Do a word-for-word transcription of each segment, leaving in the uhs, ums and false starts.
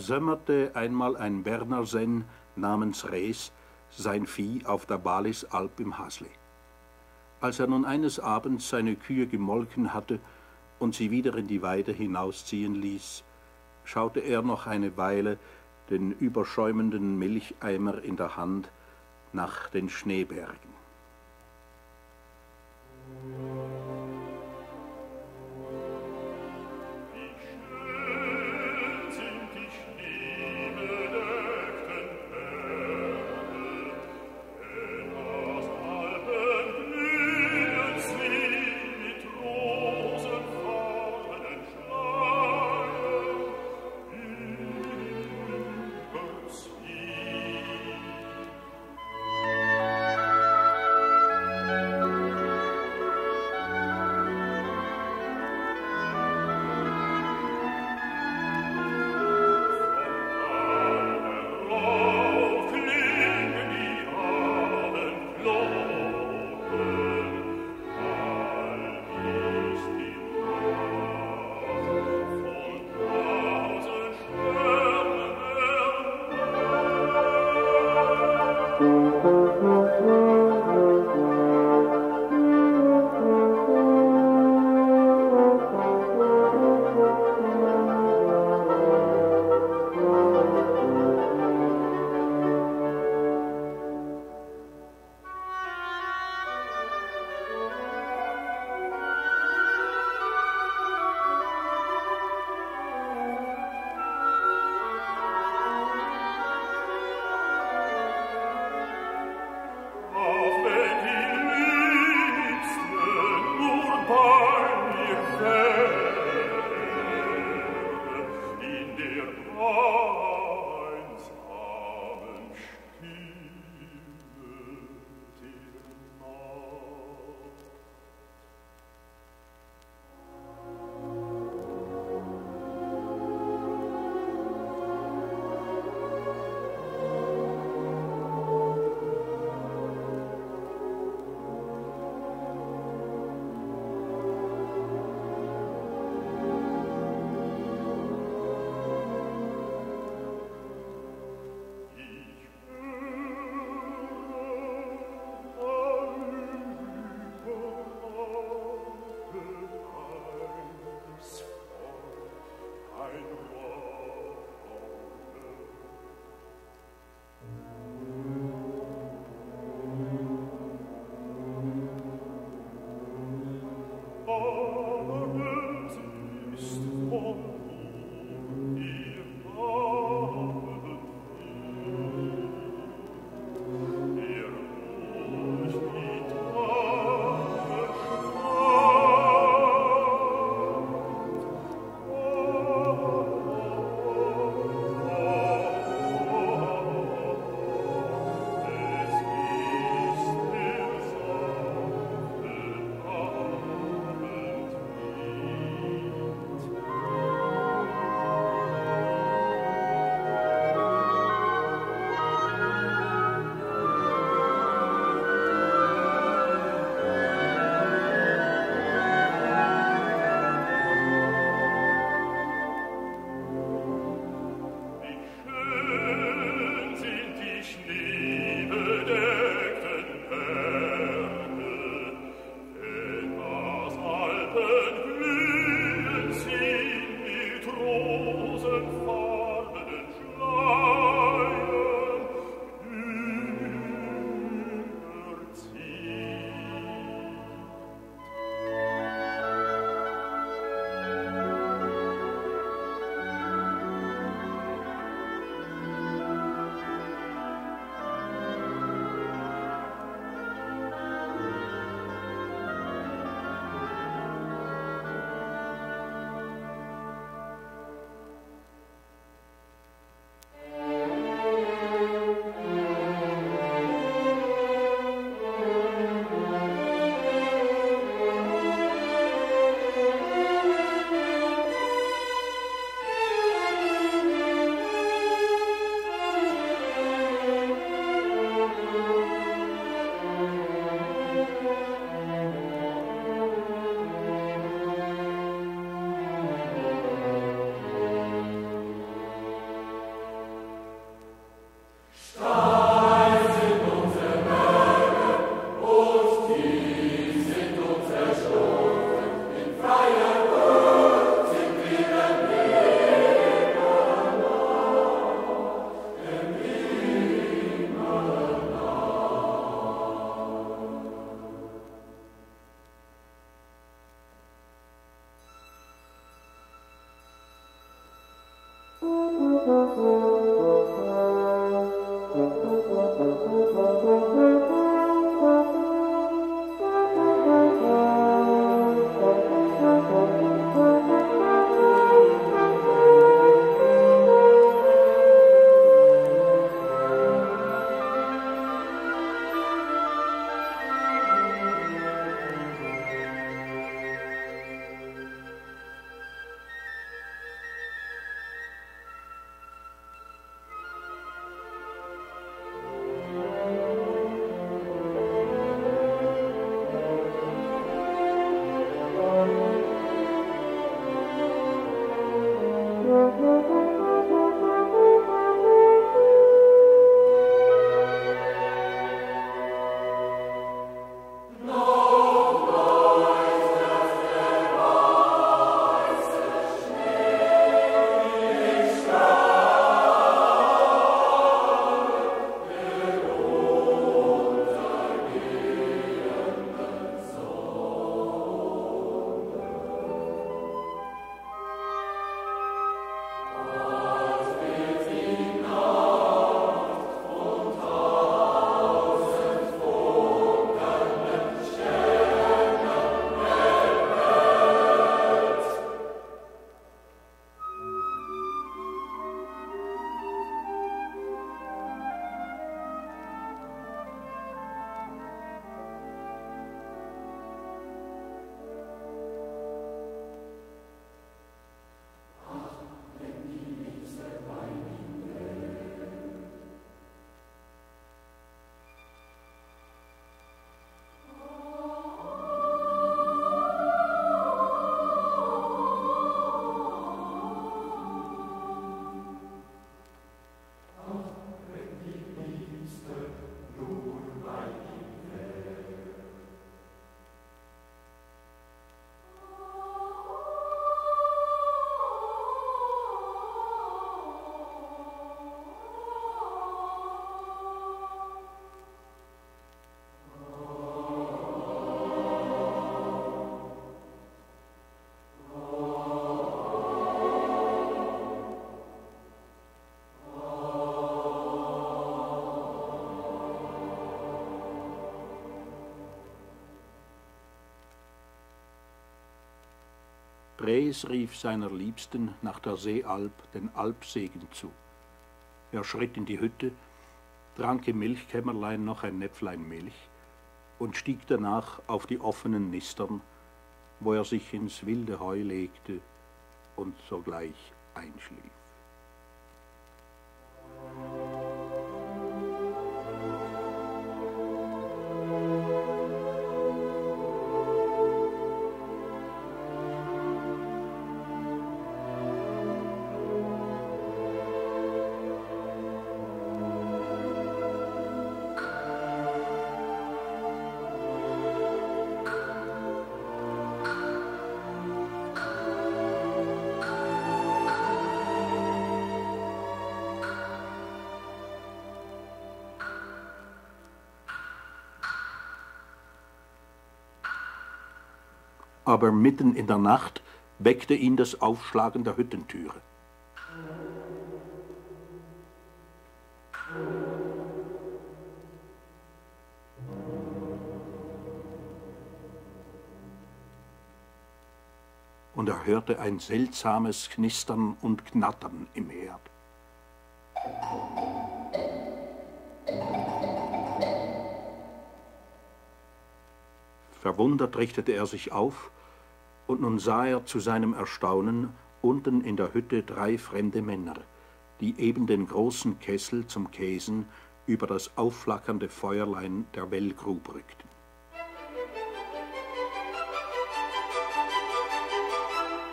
versömmerte einmal ein Berner Senn namens Rees sein Vieh auf der Balisalp im Hasle. Als er nun eines Abends seine Kühe gemolken hatte und sie wieder in die Weide hinausziehen ließ, schaute er noch eine Weile, den überschäumenden Milcheimer in der Hand, nach den Schneebergen. Brees rief seiner Liebsten nach der Seealp den Alpsegen zu. Er schritt in die Hütte, trank im Milchkämmerlein noch ein Näpflein Milch und stieg danach auf die offenen Nistern, wo er sich ins wilde Heu legte und sogleich einschlief. Aber mitten in der Nacht weckte ihn das Aufschlagen der Hüttentüre. Und er hörte ein seltsames Knistern und Knattern im Herd. Verwundert richtete er sich auf, und nun sah er zu seinem Erstaunen unten in der Hütte drei fremde Männer, die eben den großen Kessel zum Käsen über das aufflackernde Feuerlein der Wellgrub rückten.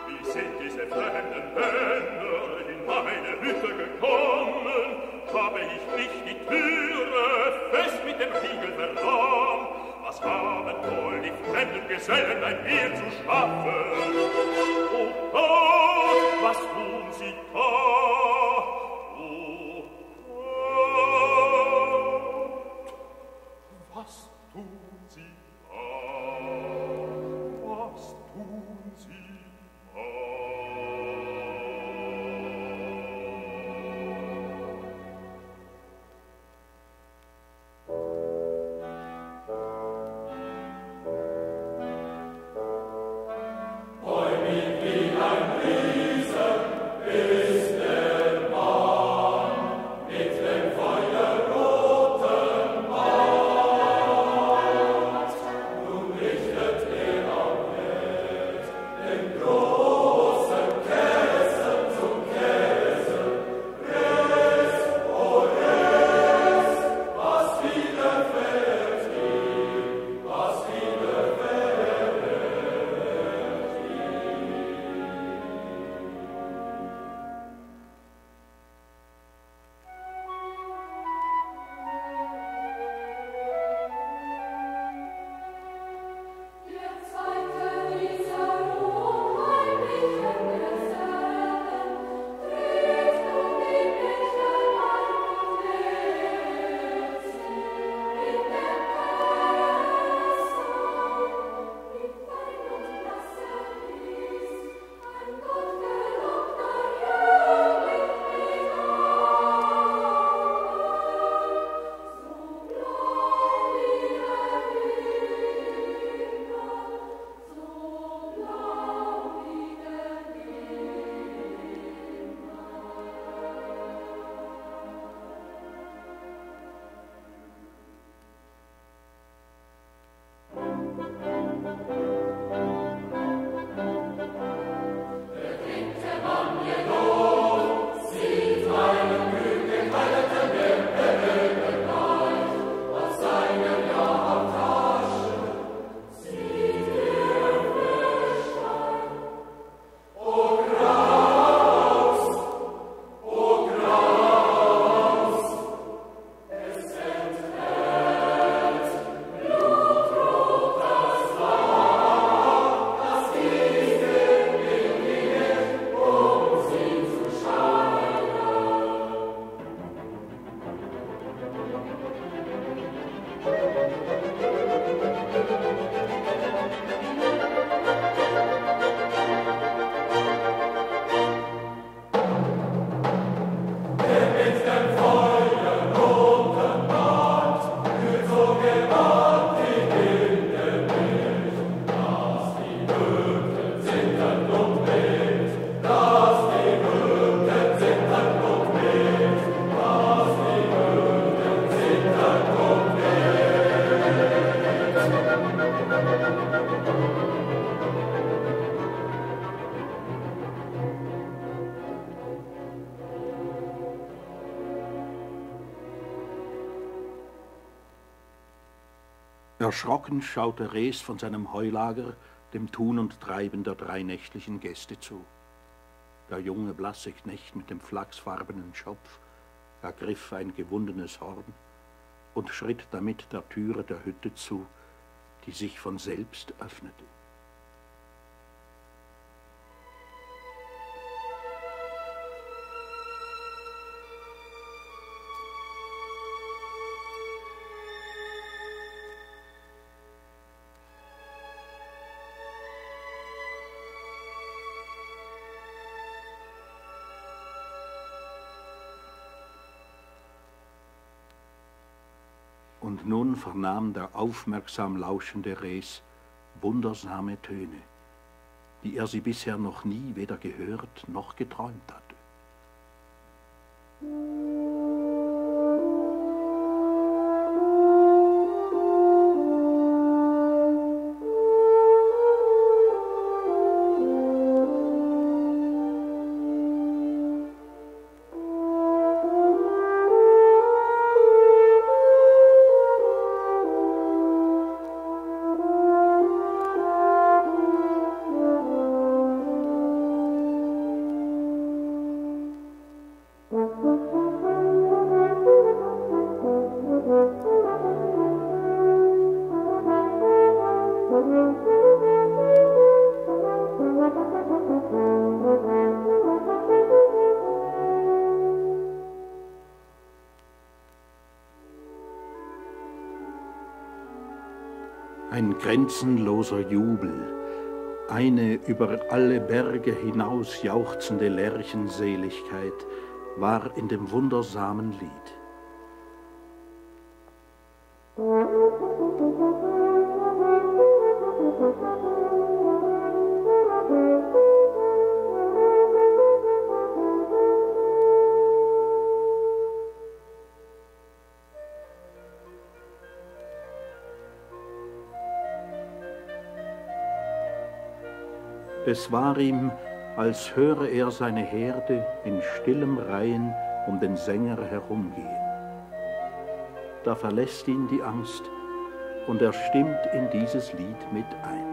Wie sind diese fremden Männer in meine Hütte gekommen? Habe ich nicht die Türe fest mit dem Riegel verrammelt? Was haben wohl die fremden Gesellen ein Bier zu schaffen? Oh Gott, was tun sie da? Oh Gott, was tun sie da? Was tun sie Ist Erschrocken schaute Rees von seinem Heulager dem Tun und Treiben der drei nächtlichen Gäste zu. Der junge, blasse Knecht mit dem flachsfarbenen Schopf ergriff ein gewundenes Horn und schritt damit der Türe der Hütte zu, die sich von selbst öffnete. Und nun vernahm der aufmerksam lauschende Rees wundersame Töne, die er sie bisher noch nie weder gehört noch geträumt hatte. Ein grenzenloser Jubel, eine über alle Berge hinaus jauchzende Lerchenseligkeit war in dem wundersamen Lied. Es war ihm, als höre er seine Herde in stillem Reihen um den Sänger herumgehen. Da verlässt ihn die Angst und er stimmt in dieses Lied mit ein.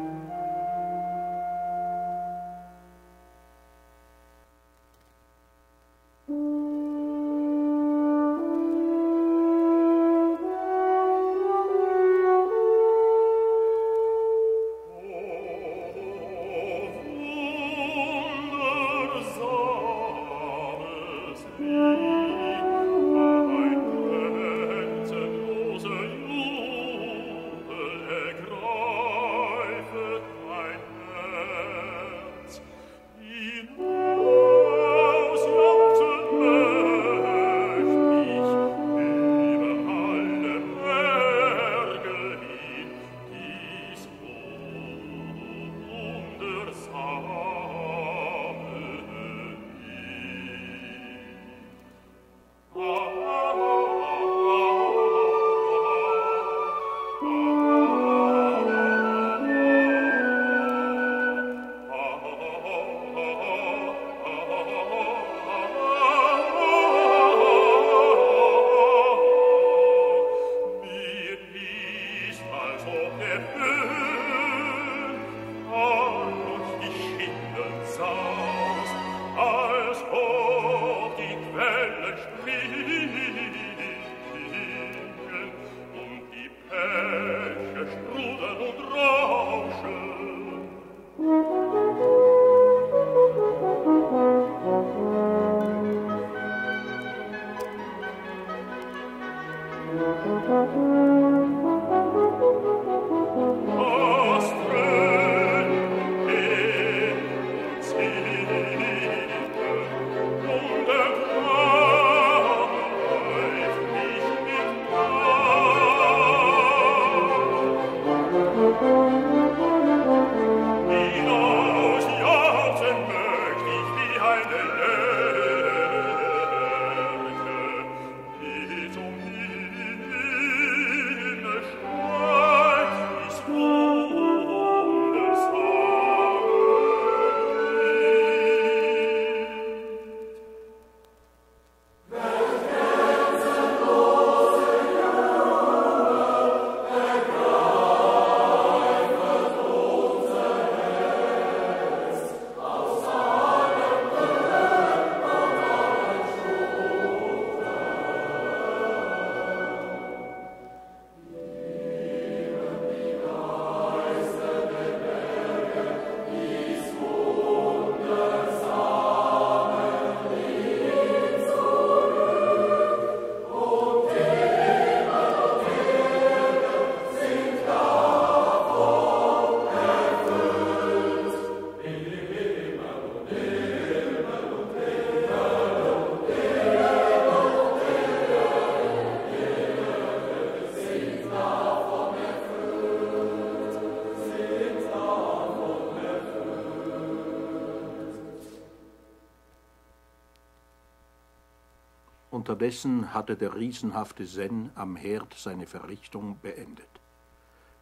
Unterdessen hatte der riesenhafte Zen am Herd seine Verrichtung beendet.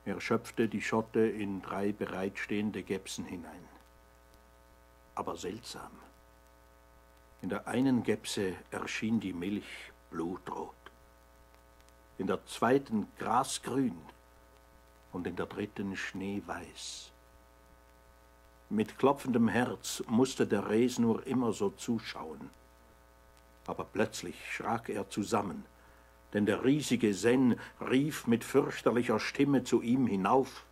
Er schöpfte die Schotte in drei bereitstehende Gäpsen hinein. Aber seltsam. In der einen Gäpse erschien die Milch blutrot, in der zweiten grasgrün und in der dritten schneeweiß. Mit klopfendem Herz musste der Res nur immer so zuschauen. Aber plötzlich schrak er zusammen, denn der riesige Zen rief mit fürchterlicher Stimme zu ihm hinauf: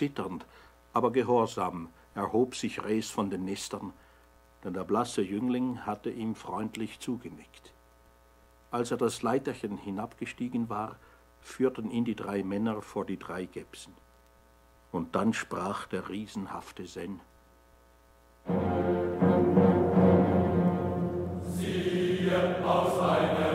Zitternd, aber gehorsam erhob sich Res von den Nistern, denn der blasse Jüngling hatte ihm freundlich zugenickt. Als er das Leiterchen hinabgestiegen war, führten ihn die drei Männer vor die drei Gäpsen. Und dann sprach der riesenhafte Zen: Siehe auf eine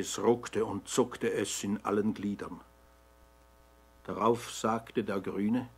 Es ruckte und zuckte es in allen Gliedern. Darauf sagte der Grüne: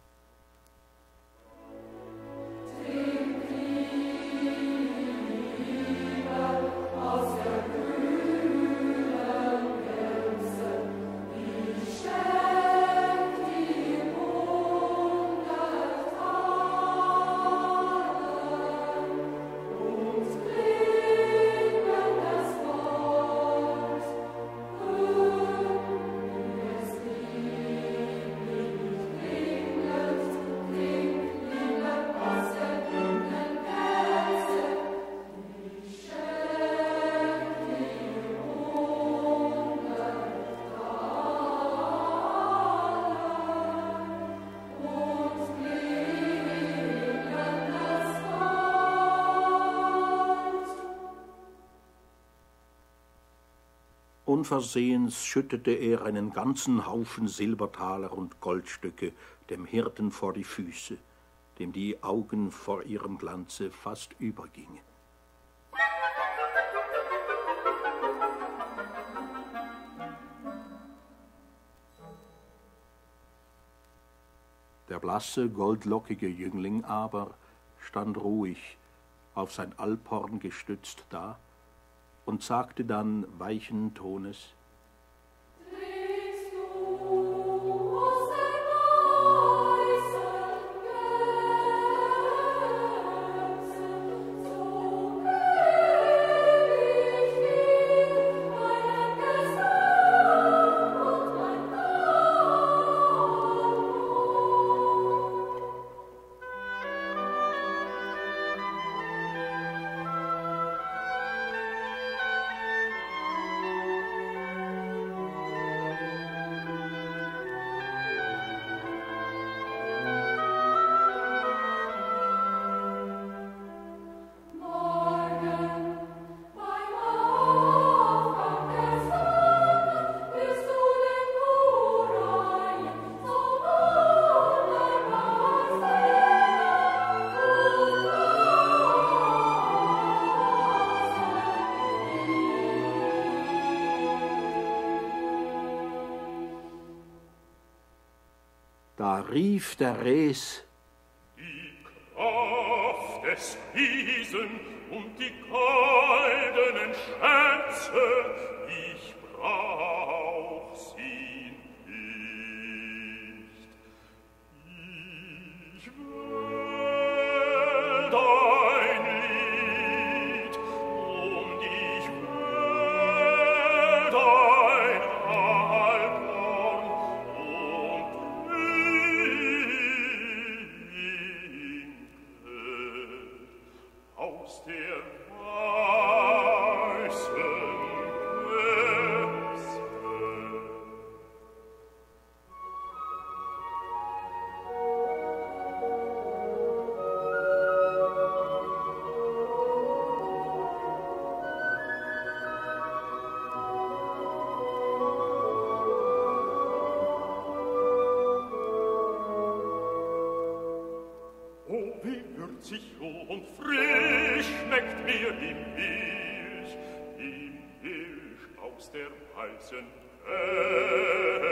Unversehens schüttete er einen ganzen Haufen Silbertaler und Goldstücke dem Hirten vor die Füße, dem die Augen vor ihrem Glanze fast übergingen. Der blasse, goldlockige Jüngling aber stand ruhig, auf sein Alphorn gestützt da, und sagte dann weichen Tones: Da rief der Res: Die Kraft des Riesen und die goldenen Schätze, ich brauch. sich und frisch schmeckt mir die Milch, die Milch aus der heißen Höhe.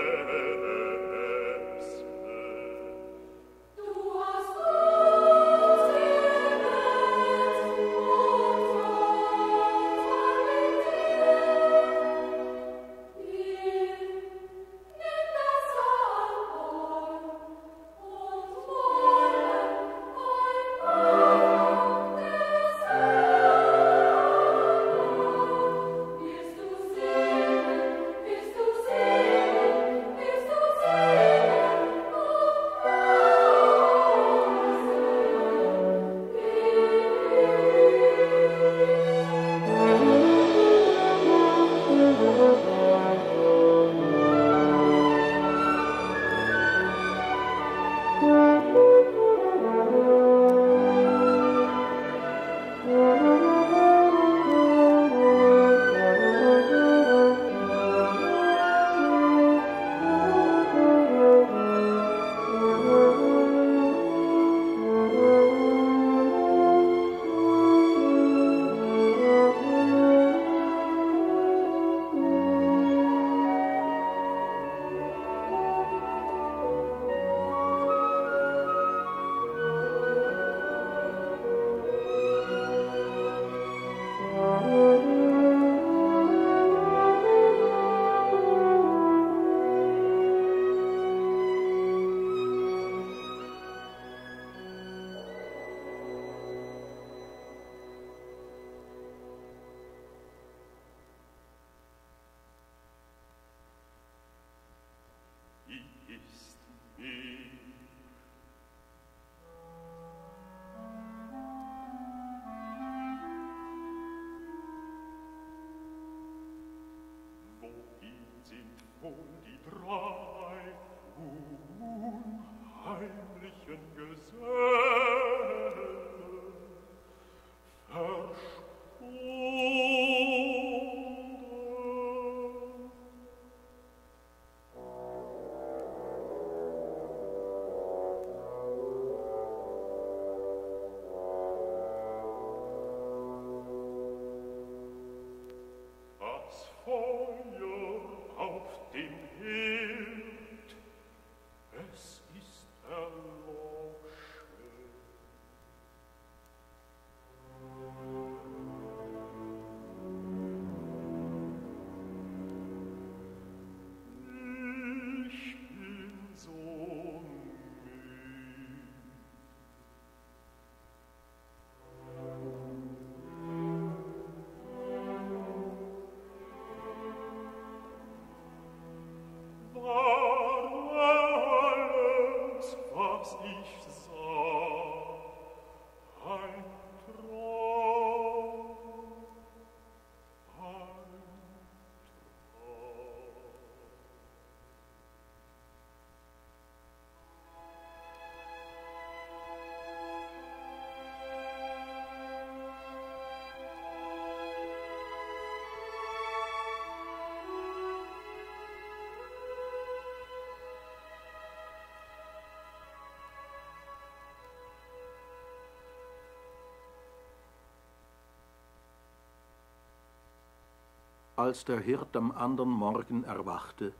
Als der Hirt am anderen Morgen erwachte,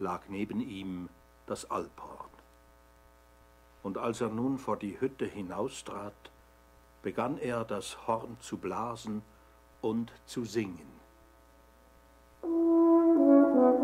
lag neben ihm das Alphorn. Und als er nun vor die Hütte hinaustrat, begann er, das Horn zu blasen und zu singen. Oh